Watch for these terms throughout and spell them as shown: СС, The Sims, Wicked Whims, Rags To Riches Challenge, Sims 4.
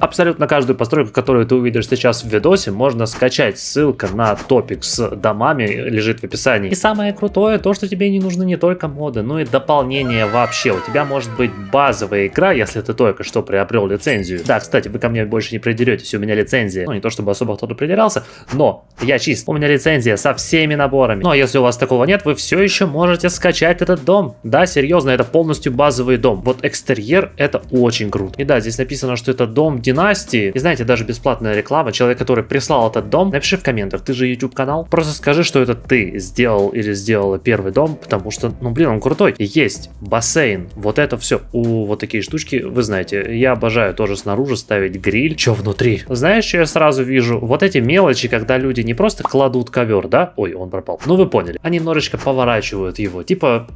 Абсолютно каждую постройку, которую ты увидишь сейчас в видосе, можно скачать. Ссылка на топик с домами лежит в описании. И самое крутое, то что тебе не нужны не только моды, но и дополнения вообще. У тебя может быть базовая игра, если ты только что приобрел лицензию. Да, кстати, вы ко мне больше не придеретесь, у меня лицензия. Ну, не то чтобы особо кто-то придирался, но я чист. У меня лицензия со всеми наборами. Но если у вас такого нет, вы все еще можете скачать этот дом. Да, серьезно, это полностью базовый дом. Вот экстерьер, это очень круто. И да, здесь написано, что это дом династии. И знаете, даже бесплатная реклама. Человек, который прислал этот дом, напиши в комментах, ты же YouTube канал, просто скажи, что это ты сделал или сделала первый дом, потому что, ну блин, он крутой. И есть бассейн, вот это все. Вот такие штучки, вы знаете, я обожаю тоже снаружи ставить гриль. Че внутри? Знаешь, что я сразу вижу? Вот эти мелочи, когда люди не просто кладут ковер, да? Ой, он пропал. Ну вы поняли. Они немножечко поворачивают его, типа...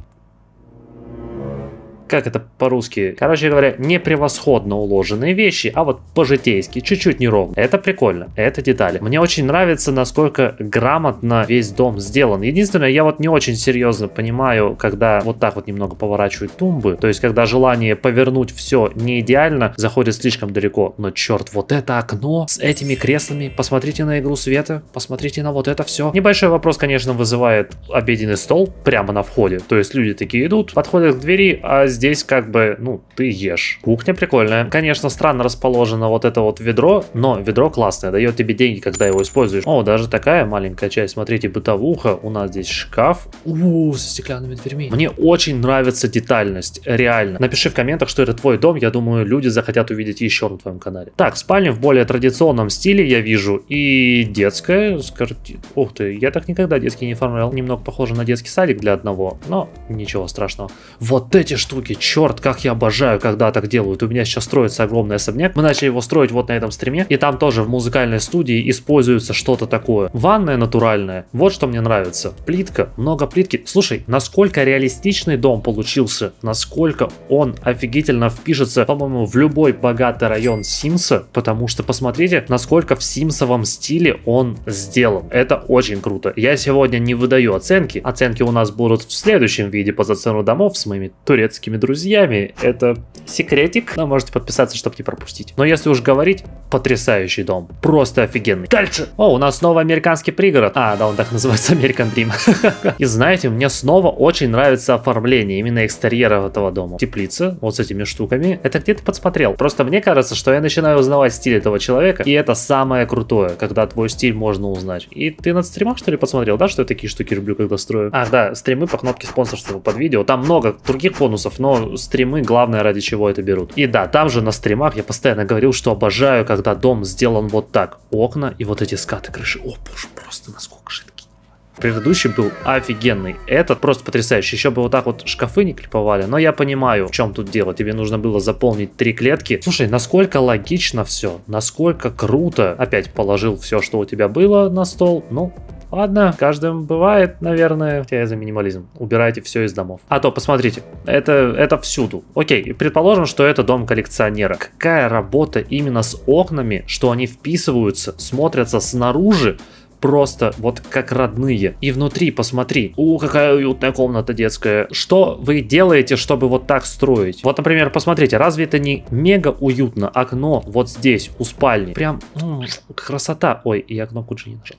Как это по-русски? Короче говоря, не превосходно уложенные вещи, а вот по-житейски, чуть-чуть неровно. Это прикольно, это детали. Мне очень нравится, насколько грамотно весь дом сделан. Единственное, я вот не очень серьезно понимаю, когда вот так вот немного поворачивают тумбы. То есть, когда желание повернуть все не идеально, заходит слишком далеко. Но черт, вот это окно с этими креслами. Посмотрите на игру света, посмотрите на вот это все. Небольшой вопрос, конечно, вызывает обеденный стол прямо на входе. То есть, люди такие идут, подходят к двери, а здесь как бы, ну, ты ешь. Кухня прикольная. Конечно, странно расположено вот это вот ведро, но ведро классное, дает тебе деньги, когда его используешь. О, даже такая маленькая часть. Смотрите, бытовуха. У нас здесь шкаф. Со стеклянными дверьми. Мне очень нравится детальность, реально. Напиши в комментах, что это твой дом. Я думаю, люди захотят увидеть еще на твоем канале. Так, спальня в более традиционном стиле, я вижу. И детская. Ух ты, я так никогда детский не оформлял. Немного похоже на детский садик для одного, но ничего страшного. Вот эти штуки. Черт, как я обожаю, когда так делают. У меня сейчас строится огромный особняк. Мы начали его строить вот на этом стриме. И там тоже в музыкальной студии используется что-то такое. Ванная натуральная. Вот что мне нравится. Плитка. Много плитки. Слушай, насколько реалистичный дом получился. Насколько он офигительно впишется, по-моему, в любой богатый район Симса. Потому что посмотрите, насколько в симсовом стиле он сделан. Это очень круто. Я сегодня не выдаю оценки. Оценки у нас будут в следующем виде по зацену домов с моими турецкими друзьями, это секретик, но можете подписаться, чтобы не пропустить. Но если уж говорить, потрясающий дом, просто офигенный. Дальше. О, у нас снова американский пригород. А, да, он так называется, American Dream. И знаете, мне снова очень нравится оформление именно экстерьера этого дома. Теплица, вот с этими штуками. Это где-то подсмотрел. Просто мне кажется, что я начинаю узнавать стиль этого человека, и это самое крутое, когда твой стиль можно узнать. И ты на стримах, что ли, подсмотрел, да, что я такие штуки люблю, когда строю? А, да, стримы по кнопке спонсорства под видео. Там много других бонусов, но стримы, главное, ради чего это берут. И да, там же на стримах я постоянно говорил, что обожаю, когда дом сделан вот так. Окна и вот эти скаты крыши. О, боже, просто насколько жидкий. Предыдущий был офигенный. Этот просто потрясающий. Еще бы вот так вот шкафы не клеповали. Но я понимаю, в чем тут дело. Тебе нужно было заполнить 3 клетки. Слушай, насколько логично все. Насколько круто. Опять положил все, что у тебя было на стол. Ну... Ладно, каждым бывает, наверное. Хотя я за минимализм. Убирайте все из домов. А то, посмотрите, это всюду. Окей, предположим, что это дом коллекционера. Какая работа именно с окнами, что они вписываются, смотрятся снаружи, просто вот как родные. И внутри, посмотри. Какая уютная комната детская. Что вы делаете, чтобы вот так строить? Вот, например, посмотрите, разве это не мега уютно? Окно вот здесь, у спальни. Прям красота. Ой, я кнопку G не нажал.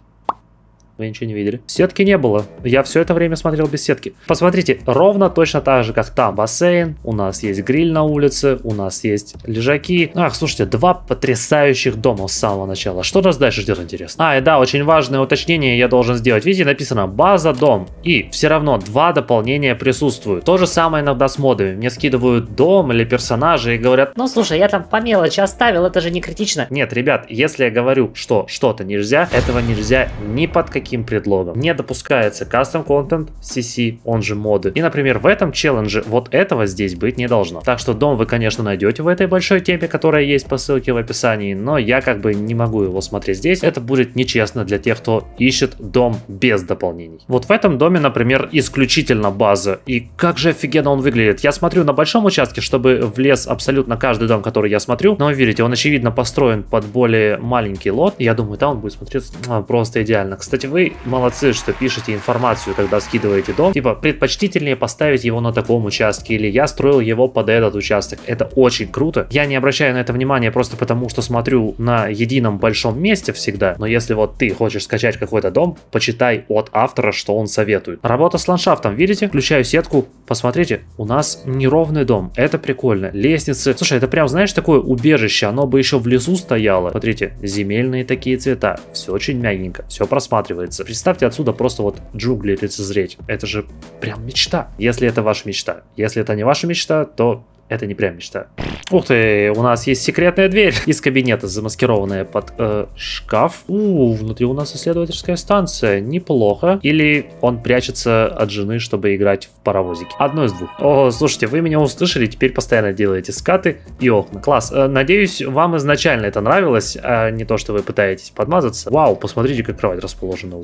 Вы ничего не видели. Сетки не было. Я все это время смотрел без сетки. Посмотрите, ровно точно так же, как там. Бассейн. У нас есть гриль на улице. У нас есть лежаки. Ах, слушайте, 2 потрясающих дома с самого начала. Что нас дальше ждет, интересно? И да, очень важное уточнение я должен сделать. Видите, написано база, дом. И все равно 2 дополнения присутствуют. То же самое иногда с модами. Мне скидывают дом или персонажи и говорят: ну, слушай, я там по мелочи оставил, это же не критично. Нет, ребят, если я говорю, что что-то нельзя, этого нельзя ни под каким предлогом. Не допускается custom content, CC, он же моды. И, например, в этом челлендже вот этого здесь быть не должно. Так что дом вы, конечно, найдете в этой большой теме, которая есть по ссылке в описании, но я как бы не могу его смотреть здесь. Это будет нечестно для тех, кто ищет дом без дополнений. Вот в этом доме, например, исключительно база. И как же офигенно он выглядит. Я смотрю на большом участке, чтобы влез абсолютно каждый дом, который я смотрю. Но видите, он, очевидно, построен под более маленький лот. И я думаю, да, он будет смотреться просто идеально. Кстати, вы вы молодцы, что пишете информацию, когда скидываете дом. Типа, предпочтительнее поставить его на таком участке, или я строил его под этот участок. Это очень круто. Я не обращаю на это внимания просто потому, что смотрю на едином большом месте всегда. Но если вот ты хочешь скачать какой-то дом, почитай от автора, что он советует. Работа с ландшафтом, видите? Включаю сетку, посмотрите, у нас неровный дом. Это прикольно. Лестницы. Слушай, это прям, знаешь, такое убежище. Оно бы еще в лесу стояло. Смотрите, земельные такие цвета. Все очень мягенько, все просматривается. Представьте отсюда просто вот джунгли лицезреть. Это же прям мечта. Если это ваша мечта. Если это не ваша мечта, то... это не прям мечта. Ух ты, у нас есть секретная дверь из кабинета, замаскированная под шкаф. Внутри у нас исследовательская станция. Неплохо. Или он прячется от жены, чтобы играть в паровозики. Одно из двух. О, слушайте, вы меня услышали, теперь постоянно делаете скаты и окна. Класс. Надеюсь, вам изначально это нравилось, а не то, что вы пытаетесь подмазаться. Вау, посмотрите, как кровать расположена.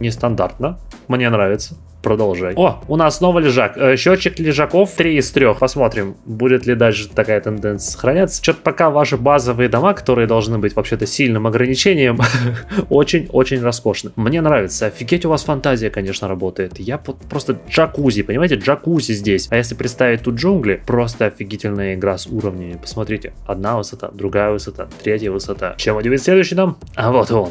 Нестандартно. Мне нравится. Продолжай. О, у нас снова лежак. Счетчик лежаков 3 из 3. Посмотрим, будет ли дальше такая тенденция сохраняться. Что-то пока ваши базовые дома, которые должны быть вообще-то сильным ограничением, очень-очень роскошны. Мне нравится. Офигеть, у вас фантазия, конечно, работает. Я просто джакузи, понимаете, джакузи здесь. А если представить тут джунгли, просто офигительная игра с уровнями. Посмотрите, одна высота, другая высота, третья высота. Чем удивит следующий дом? А вот он.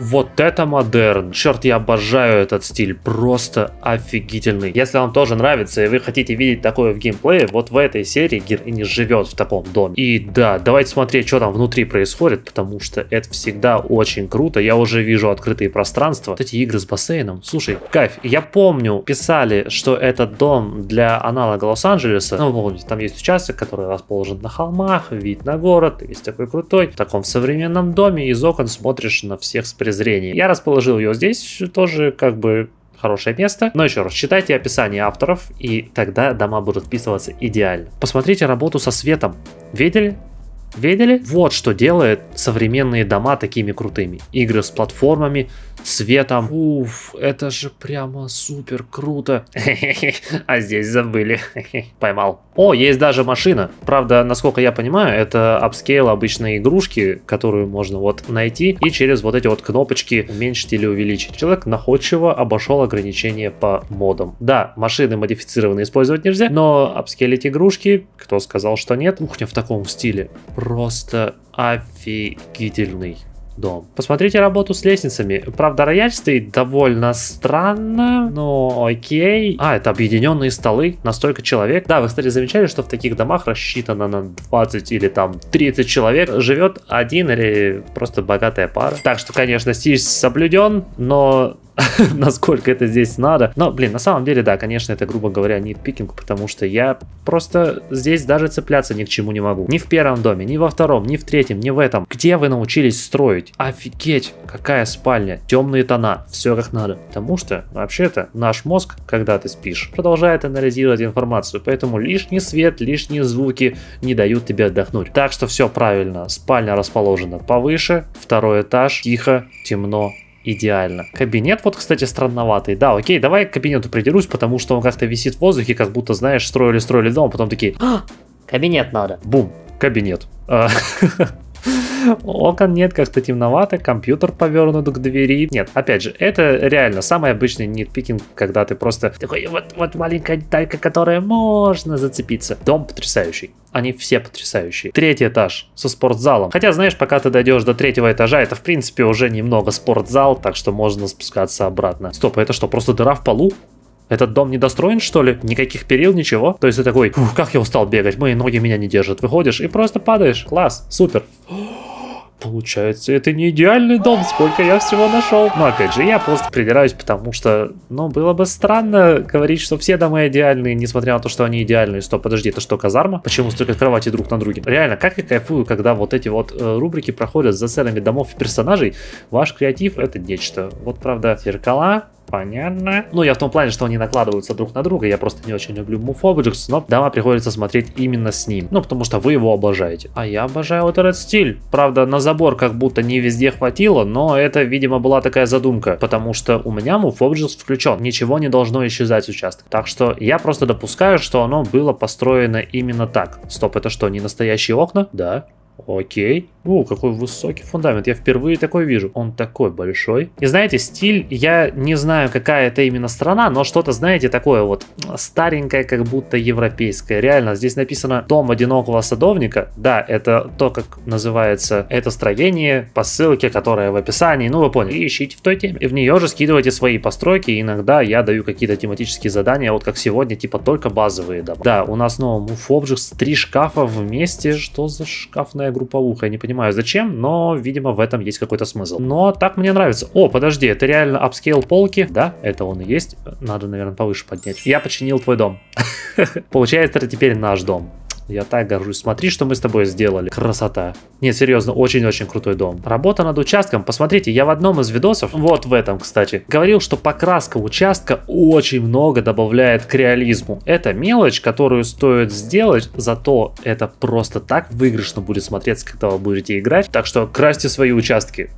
Вот это модерн. Черт, я обожаю этот стиль, просто офигительный. Если вам тоже нравится и вы хотите видеть такое в геймплее, вот в этой серии героиня живет в таком доме. И да, давайте смотреть, что там внутри происходит, потому что это всегда очень круто. Я уже вижу открытые пространства. Вот эти игры с бассейном. Слушай, кайф. Я помню, писали, что этот дом для аналога Лос-Анджелеса. Ну, вы помните, там есть участок, который расположен на холмах, вид на город, есть такой крутой. В таком современном доме из окон смотришь на всех с презрением. Я расположил ее здесь тоже, как бы, хорошее место. Но еще раз, читайте описание авторов, и тогда дома будут вписываться идеально. Посмотрите работу со светом. Видели? Видели? Вот что делает современные дома такими крутыми. Игры с платформами, светом. Уф, это же прямо супер круто. А здесь забыли. Поймал. О, есть даже машина. Правда, насколько я понимаю, это апскейл обычной игрушки, которую можно вот найти и через вот эти вот кнопочки уменьшить или увеличить. Человек находчиво обошел ограничения по модам. Да, машины модифицированные использовать нельзя, но апскейлить игрушки, кто сказал, что нет. Кухня в таком стиле. Просто офигительный дом. Посмотрите работу с лестницами. Правда, рояль стоит довольно странно, но окей. А, это объединенные столы на столько человек. Да, вы, кстати, замечали, что в таких домах рассчитано на 20 или там 30 человек. Живет один или просто богатая пара. Так что, конечно, стиль соблюден, но... насколько это здесь надо. Но, блин, на самом деле, да, конечно, это, грубо говоря, нитпикинг, потому что я просто здесь даже цепляться ни к чему не могу. Ни в первом доме, ни во втором, ни в третьем, ни в этом. Где вы научились строить? Офигеть, какая спальня, темные тона, все как надо. Потому что, вообще-то, наш мозг, когда ты спишь, продолжает анализировать информацию, поэтому лишний свет, лишние звуки не дают тебе отдохнуть. Так что все правильно, спальня расположена повыше, второй этаж, тихо, темно. Идеально. Кабинет вот, кстати, странноватый. Да, окей, давай к кабинету придерусь, потому что он как-то висит в воздухе, как будто, знаешь, строили-строили дом, потом такие: «А, кабинет надо». Бум, кабинет. Окон нет, как-то темновато, компьютер повернут к двери. Нет, опять же, это реально самый обычный нитпикинг, когда ты просто такой: вот маленькая деталька, которая можно зацепиться. Дом потрясающий. Они все потрясающие. Третий этаж со спортзалом. Хотя, знаешь, пока ты дойдешь до третьего этажа, это, в принципе, уже немного спортзал, так что можно спускаться обратно. Стоп, а это что, просто дыра в полу? Этот дом недостроен, что ли? Никаких перил, ничего. То есть ты такой: фух, как я устал бегать, мои ноги меня не держат. Выходишь и просто падаешь. Класс, супер. Получается, это не идеальный дом, сколько я всего нашел. Но опять же, я просто придираюсь, потому что, ну, было бы странно говорить, что все дома идеальные, несмотря на то, что они идеальные. Стоп, подожди, это что, казарма? Почему столько кровати друг на друге? Реально, как я кайфую, когда вот эти вот рубрики проходят с заценами домов и персонажей. Ваш креатив — это нечто. Вот правда, зеркала... понятно. Ну, я в том плане, что они накладываются друг на друга. Я просто не очень люблю Move Objects, но дома приходится смотреть именно с ним. Ну, потому что вы его обожаете. А я обожаю вот этот стиль. Правда, на забор как будто не везде хватило, но это, видимо, была такая задумка. Потому что у меня Move Objects включен. Ничего не должно исчезать с участка. Так что я просто допускаю, что оно было построено именно так. Стоп, это что, не настоящие окна? Да. Окей. О, какой высокий фундамент. Я впервые такой вижу. Он такой большой. И знаете, стиль, я не знаю, какая это именно страна, но что-то, знаете, такое вот старенькое, как будто европейское. Реально, здесь написано «Дом одинокого садовника». Да, это то, как называется это строение, по ссылке, которая в описании. Ну, вы поняли. И ищите в той теме. И в нее же скидывайте свои постройки. Иногда я даю какие-то тематические задания, вот как сегодня, типа только базовые дома. Да, у нас новый муф-обжект, 3 шкафа вместе. Что за шкафная групповуха? Я не понимаю зачем, но, видимо, в этом есть какой-то смысл. Но так мне нравится. О, подожди, это реально апскейл полки? Да, это он и есть. Надо, наверное, повыше поднять. Я починил твой дом. Получается, это теперь наш дом. Я так горжусь. Смотри, что мы с тобой сделали. Красота. Нет, серьезно, очень-очень крутой дом. Работа над участком. Посмотрите, я в одном из видосов, вот в этом, кстати, говорил, что покраска участка очень много добавляет к реализму. Это мелочь, которую стоит сделать, зато это просто так выигрышно будет смотреться, когда вы будете играть. Так что красьте свои участки.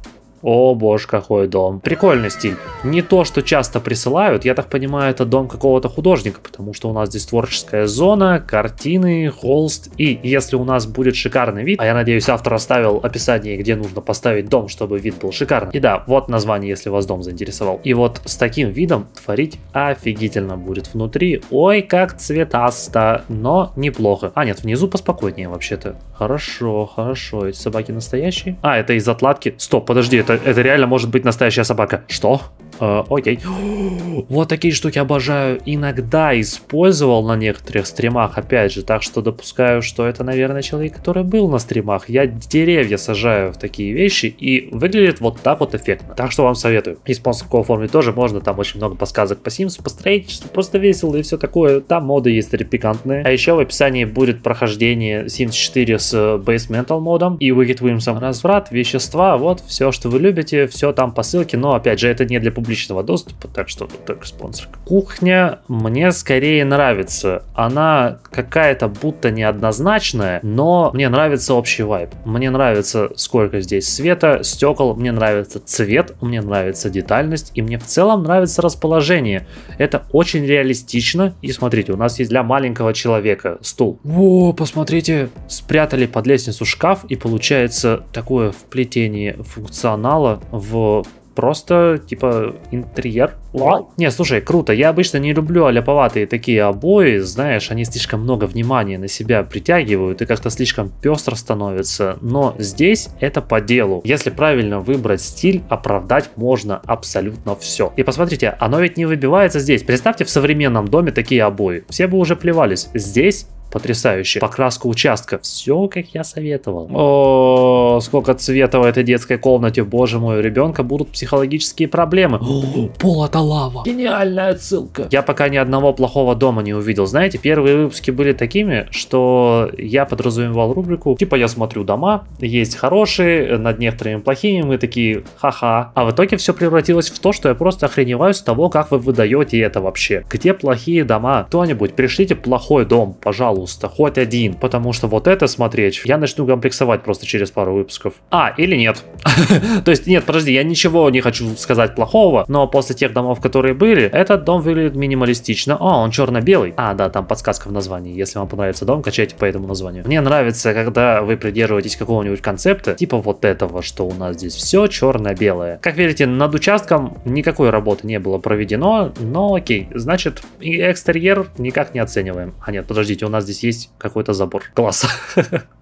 О боже, какой дом. Прикольный стиль. Не то, что часто присылают. Я так понимаю, это дом какого-то художника, потому что у нас здесь творческая зона, картины, холст. И если у нас будет шикарный вид, а я надеюсь, автор оставил описание, где нужно поставить дом, чтобы вид был шикарный. И да, вот название, если вас дом заинтересовал. И вот с таким видом творить офигительно будет внутри. Ой, как цветасто, но неплохо. А нет, внизу поспокойнее вообще-то. Хорошо, хорошо. Эти собаки настоящие? А, это из отладки? Стоп, подожди, это реально может быть настоящая собака. Что? Окей. Вот такие штуки обожаю. Иногда использовал на некоторых стримах, опять же. Так что допускаю, что это, наверное, человек, который был на стримах. Я деревья сажаю в такие вещи и выглядит вот так вот эффектно. Так что вам советую. И спонсорку оформить тоже можно. Там очень много подсказок по Sims, по строительству. Просто весело и все такое. Там моды есть пикантные. А еще в описании будет прохождение Sims 4 с Basement модом и Wicked Whims. Разврат, вещества, вот все, что вы любите. Все там по ссылке. Но, опять же, это не для публичного доступа, так что тут только спонсор. Кухня мне скорее нравится. Она какая-то будто неоднозначная, но мне нравится общий вайб. Мне нравится, сколько здесь света, стекол, мне нравится цвет, мне нравится детальность, и мне в целом нравится расположение. Это очень реалистично. И смотрите, у нас есть для маленького человека стул. Во, посмотрите, спрятали под лестницу шкаф, и получается такое вплетение функционала в... Просто, типа, интерьер. Wow. Не, слушай, круто. Я обычно не люблю аляповатые такие обои. Знаешь, они слишком много внимания на себя притягивают и как-то слишком пестро становится. Но здесь это по делу. Если правильно выбрать стиль, оправдать можно абсолютно все. И посмотрите, оно ведь не выбивается здесь. Представьте, в современном доме такие обои. Все бы уже плевались. Здесь... Потрясающе. Покраска участка. Все, как я советовал. О, сколько цвета в этой детской комнате. Боже мой, у ребенка будут психологические проблемы. О, пол это лава. Гениальная отсылка. Я пока ни одного плохого дома не увидел. Знаете, первые выпуски были такими, что я подразумевал рубрику. Типа я смотрю дома, есть хорошие, над некоторыми плохими. Мы такие, ха-ха. А в итоге все превратилось в то, что я просто охреневаю с того, как вы выдаете это вообще. Где плохие дома? Кто-нибудь, пришлите плохой дом, пожалуйста. Хоть один, потому что вот это смотреть я начну комплексовать просто через пару выпусков. А, или нет. То есть, нет, подожди, я ничего не хочу сказать плохого, но после тех домов, которые были, этот дом выглядит минималистично. А, он черно-белый. А, да, там подсказка в названии. Если вам понравится дом, качайте по этому названию. Мне нравится, когда вы придерживаетесь какого-нибудь концепта, типа вот этого, что у нас здесь все черно-белое. Как видите, над участком никакой работы не было проведено, но окей. Значит, и экстерьер никак не оцениваем. А нет, подождите, у нас здесь есть какой-то забор. Класс.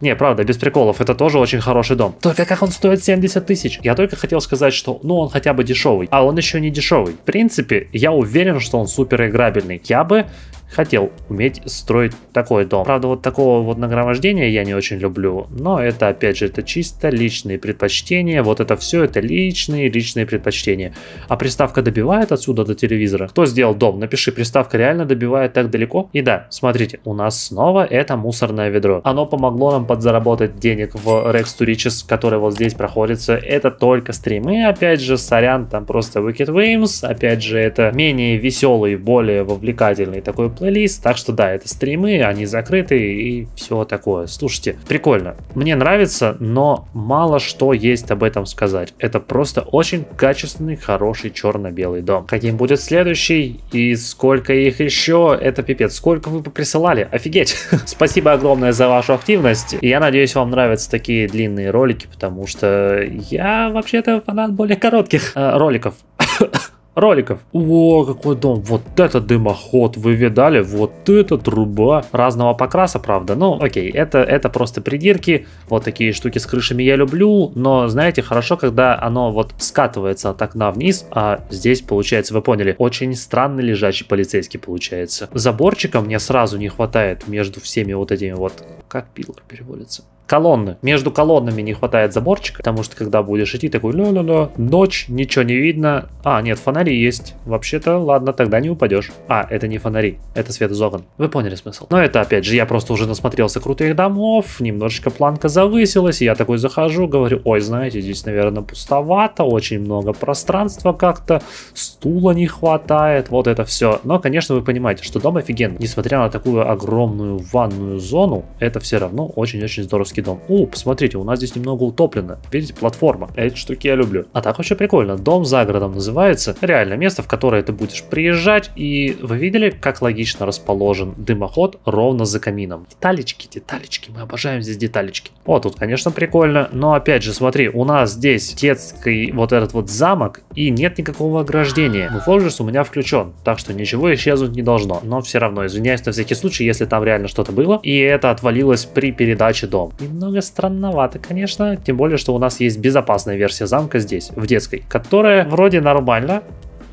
Не, правда, без приколов. Это тоже очень хороший дом. Только как он стоит 70 тысяч? Я только хотел сказать, что, ну, он хотя бы дешевый. А он еще не дешевый. В принципе, я уверен, что он супер играбельный. Я бы хотел уметь строить такой дом. Правда, вот такого вот нагромождения я не очень люблю. Но это, опять же, это чисто личные предпочтения. Вот это все, это личные предпочтения. А приставка добивает отсюда до телевизора? Кто сделал дом? Напиши, приставка реально добивает так далеко? И да, смотрите, у нас снова это мусорное ведро. Оно помогло нам подзаработать денег в Rex to Riches, который вот здесь проходится. Это только стримы, опять же, сорян, там просто Wicked Whims. Опять же, это менее веселый, более вовлекательный такой план. плейлист. Так что да, это стримы, они закрыты и все такое. Слушайте, прикольно. Мне нравится, но мало что есть об этом сказать. Это просто очень качественный, хороший черно-белый дом. Каким будет следующий и сколько их еще? Это пипец. Сколько вы присылали? Офигеть! Спасибо огромное за вашу активность. Я надеюсь, вам нравятся такие длинные ролики, потому что я вообще-то фанат более коротких роликов. О, какой дом. Вот это дымоход, вы видали? Вот это труба. Разного покраса, правда. Ну, окей, это просто придирки. Вот такие штуки с крышами я люблю. Но, знаете, хорошо, когда оно вот скатывается от окна вниз. А здесь, получается, вы поняли, очень странный лежачий полицейский получается. Заборчика мне сразу не хватает между всеми вот этими вот... Как пилор переводится? Колонны. Между колоннами не хватает заборчика, потому что когда будешь идти, такой ля-ля-ля, ночь, ничего не видно. А, нет, фонари есть. Вообще-то, ладно, тогда не упадешь. А, это не фонари, это свет из окон. Вы поняли смысл. Но это, опять же, я просто уже насмотрелся крутых домов, немножечко планка завысилась, и я такой захожу, говорю, ой, знаете, здесь, наверное, пустовато, очень много пространства как-то, стула не хватает, вот это все. Но, конечно, вы понимаете, что дом офигенный. Несмотря на такую огромную ванную зону, это все равно очень-очень здоровский дом. О, посмотрите, у нас здесь немного утоплено. Видите, платформа. Эти штуки я люблю. А так вообще прикольно. Дом за городом называется. Реально место, в которое ты будешь приезжать. И вы видели, как логично расположен дымоход ровно за камином. Деталечки, деталечки. Мы обожаем здесь деталечки. О, тут, конечно, прикольно. Но опять же, смотри, у нас здесь детский вот этот вот замок. И нет никакого ограждения. Ну, форжес у меня включен. Так что ничего исчезнуть не должно. Но все равно, извиняюсь на всякий случай, если там реально что-то было. И это отвалилось при передаче дома. Немного странновато, конечно, тем более, что у нас есть безопасная версия замка здесь, в детской, которая вроде нормально,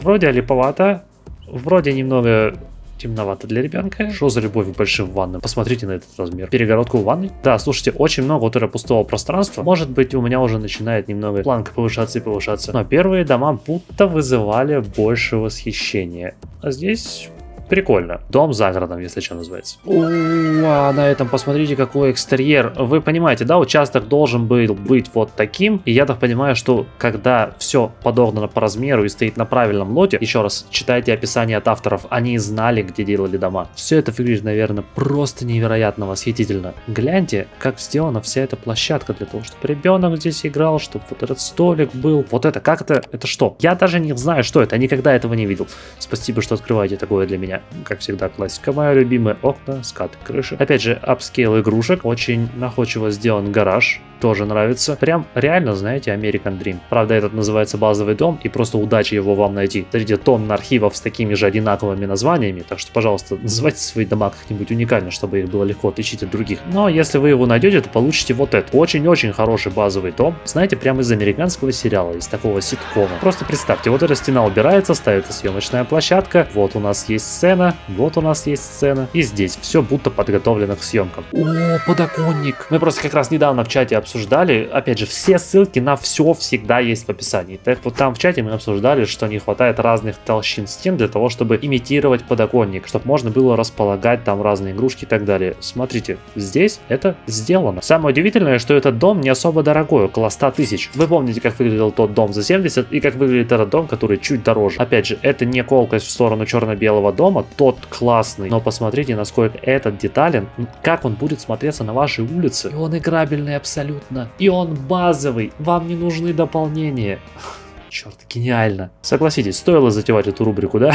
вроде олиповато, вроде немного... темновато для ребенка. Что за любовь к большим ваннам? Посмотрите на этот размер. Перегородку в ванной. Да, слушайте, очень много вот этого пустого пространства. Может быть, у меня уже начинает немного планка повышаться и повышаться. Но первые дома будто вызывали больше восхищения. А здесь... прикольно. Дом за городом, если что называется. А на этом посмотрите, какой экстерьер. Вы понимаете, да, участок должен был быть вот таким. И я так понимаю, что когда все подогнано по размеру и стоит на правильном лоте, еще раз, читайте описание от авторов, они знали, где делали дома. Все это выглядит, наверное, просто невероятно восхитительно. Гляньте, как сделана вся эта площадка для того, чтобы ребенок здесь играл, чтобы вот этот столик был. Вот это, как это что? Я даже не знаю, что это, никогда этого не видел. Спасибо, что открываете такое для меня. Как всегда, классика моя любимая. Окна, скаты, крыши. Опять же, апскейл игрушек. Очень находчиво сделан гараж. Тоже нравится. Прям реально, знаете, American Dream. Правда, этот называется базовый дом, и просто удачи его вам найти. Среди тонн архивов с такими же одинаковыми названиями. Так что, пожалуйста, называйте свои дома как-нибудь уникально, чтобы их было легко отличить от других. Но если вы его найдете, то получите вот это. Очень-очень хороший базовый дом. Знаете, прямо из американского сериала, из такого ситкома. Просто представьте, вот эта стена убирается, ставится съемочная площадка. Вот у нас есть сцена, вот у нас есть сцена. И здесь все будто подготовлено к съемкам. О, подоконник. Мы просто как раз недавно в чате обсуждали, опять же, все ссылки на все всегда есть в описании. Так вот там в чате мы обсуждали, что не хватает разных толщин стен для того, чтобы имитировать подоконник, чтобы можно было располагать там разные игрушки и так далее. Смотрите, здесь это сделано. Самое удивительное, что этот дом не особо дорогой, около 100 тысяч. Вы помните, как выглядел тот дом за 70 и как выглядит этот дом, который чуть дороже. Опять же, это не колкость в сторону черно-белого дома, тот классный, но посмотрите, насколько этот детален, как он будет смотреться на вашей улице. И он играбельный абсолютно, и он базовый, вам не нужны дополнения. Черт, гениально. Согласитесь, стоило затевать эту рубрику, да?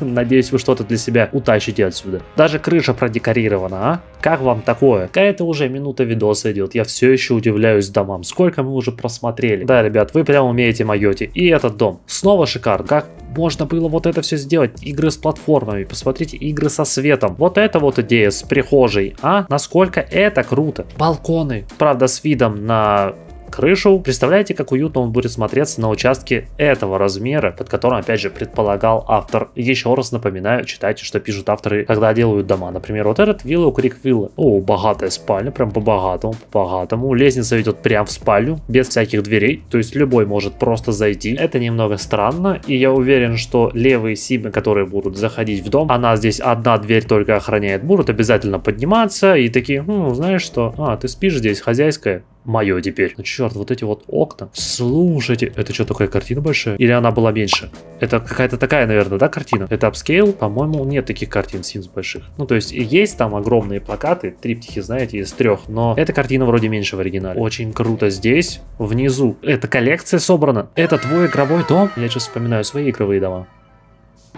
Надеюсь, вы что-то для себя утащите отсюда. Даже крыша продекорирована, а? Как вам такое? Какая-то уже минута видоса идет. Я все еще удивляюсь домам. Сколько мы уже просмотрели. Да, ребят, вы прям умеете майоти. И этот дом. Снова шикарно. Как можно было вот это все сделать? Игры с платформами. Посмотрите, игры со светом. Вот это вот идея с прихожей, а? Насколько это круто. Балконы. Правда, с видом на... крышу. Представляете, как уютно он будет смотреться на участке этого размера, под которым, опять же, предполагал автор. Еще раз напоминаю, читайте, что пишут авторы, когда делают дома. Например, вот этот вилла у Крик Вилла. О, богатая спальня, прям по-богатому, по-богатому. Лестница ведет прям в спальню, без всяких дверей, то есть любой может просто зайти. Это немного странно, и я уверен, что левые симы, которые будут заходить в дом, она здесь одна дверь только охраняет, будут обязательно подниматься и такие, знаешь что, ты спишь здесь, хозяйская? мое теперь. Ну, черт, вот эти вот окна. Слушайте, это что, такая картина большая? Или она была меньше? Это какая-то такая, наверное, да, картина? Это апскейл? По-моему, нет таких картин Sims больших. Ну, то есть, и есть там огромные плакаты, триптихи, знаете, из трех, но эта картина вроде меньше в оригинале. Очень круто здесь, внизу. Эта коллекция собрана. Это твой игровой дом? Я сейчас вспоминаю свои игровые дома.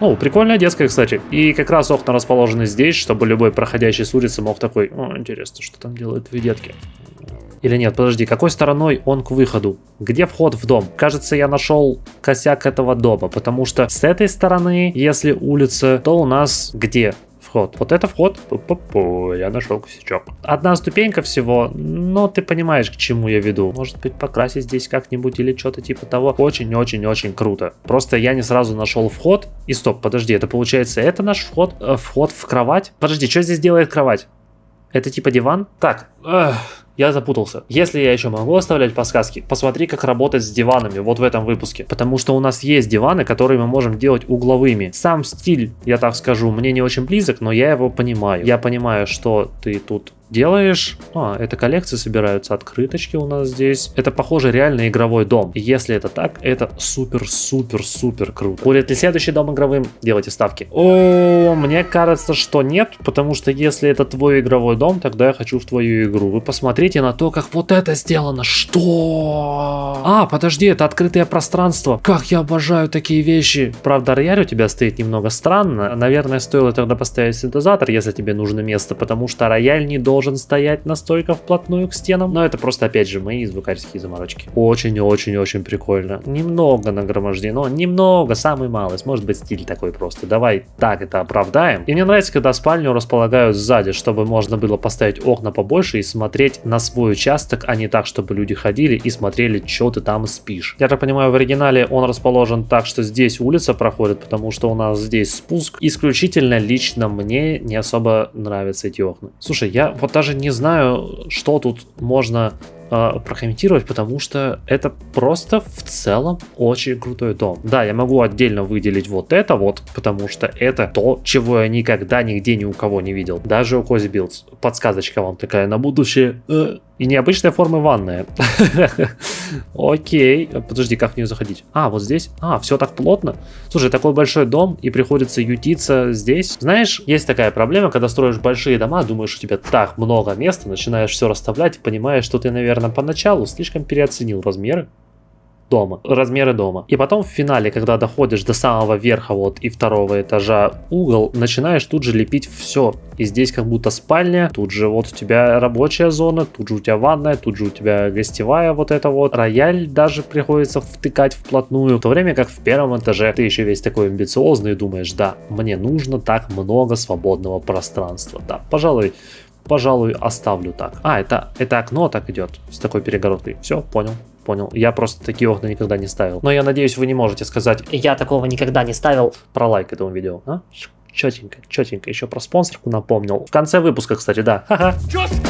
Ну, прикольная детская, кстати. И как раз окна расположены здесь, чтобы любой проходящий с улицы мог такой: о, интересно, что там делают твои детки. Или нет, подожди, какой стороной он к выходу? Где вход в дом? Кажется, я нашел косяк этого дома, потому что с этой стороны, если улица, то у нас где вход? Вот это вход. Пу-пу-пу, я нашел косячок. Одна ступенька всего, но ты понимаешь, к чему я веду. Может быть, покрасить здесь как-нибудь или что-то типа того. Очень-очень-очень круто. Просто я не сразу нашел вход. И стоп, подожди, это получается, это наш вход? Вход в кровать? Подожди, что здесь делает кровать? Это типа диван? Так, я запутался. Если я еще могу оставлять подсказки, посмотри, как работать с диванами вот в этом выпуске. Потому что у нас есть диваны, которые мы можем делать угловыми. Сам стиль, я так скажу, мне не очень близок, но я его понимаю. Я понимаю, что ты тут делаешь. А, это коллекции собираются, открыточки у нас здесь. Это, похоже, реально игровой дом. И если это так, это супер-супер-супер круто. Будет ли следующий дом игровым? Делайте ставки. О, мне кажется, что нет, потому что если это твой игровой дом, тогда я хочу в твою игру. Вы посмотрите на то, как вот это сделано. Что? А, подожди, это открытое пространство. Как я обожаю такие вещи. Правда, рояль у тебя стоит немного странно. Наверное, стоило тогда поставить синтезатор, если тебе нужно место, потому что рояль не должен стоять настолько вплотную к стенам. Но это просто, опять же, мои звукарские заморочки. Очень-очень-очень прикольно. Немного нагромождено, немного, самый малость. Может быть, стиль такой просто. Давай так это оправдаем. И мне нравится, когда спальню располагают сзади, чтобы можно было поставить окна побольше и смотреть на свой участок, а не так, чтобы люди ходили и смотрели, что ты там спишь. Я так понимаю, в оригинале он расположен так, что здесь улица проходит, потому что у нас здесь спуск. Исключительно лично мне не особо нравятся эти окна. Слушай, я вот даже не знаю, что тут можно прокомментировать, потому что это просто в целом очень крутой дом. Да, я могу отдельно выделить вот это вот, потому что это то, чего я никогда нигде ни у кого не видел. Даже у Кози Билдс. Подсказочка вам такая на будущее. И необычная форма ванная. Окей. Подожди, как в нее заходить? А, вот здесь? А, все так плотно. Слушай, такой большой дом, и приходится ютиться здесь. Знаешь, есть такая проблема, когда строишь большие дома, думаешь, у тебя так много места, начинаешь все расставлять, понимаешь, что ты, наверное, поначалу слишком переоценил размеры дома. И потом в финале, когда доходишь до самого верха вот и второго этажа угол, начинаешь тут же лепить все. И здесь как будто спальня, тут же вот у тебя рабочая зона, тут же у тебя ванная, тут же у тебя гостевая вот это вот. Рояль даже приходится втыкать вплотную. В то время как в первом этаже ты еще весь такой амбициозный и думаешь: да, мне нужно так много свободного пространства. Да, пожалуй, оставлю так. А, это окно так идет, с такой перегородкой. Все, понял. Я просто такие окна никогда не ставил. Но я надеюсь, вы не можете сказать: я такого никогда не ставил. Про лайк этому видео, а? Чётенько. Еще про спонсорку напомнил. В конце выпуска, кстати, да. Ха-ха.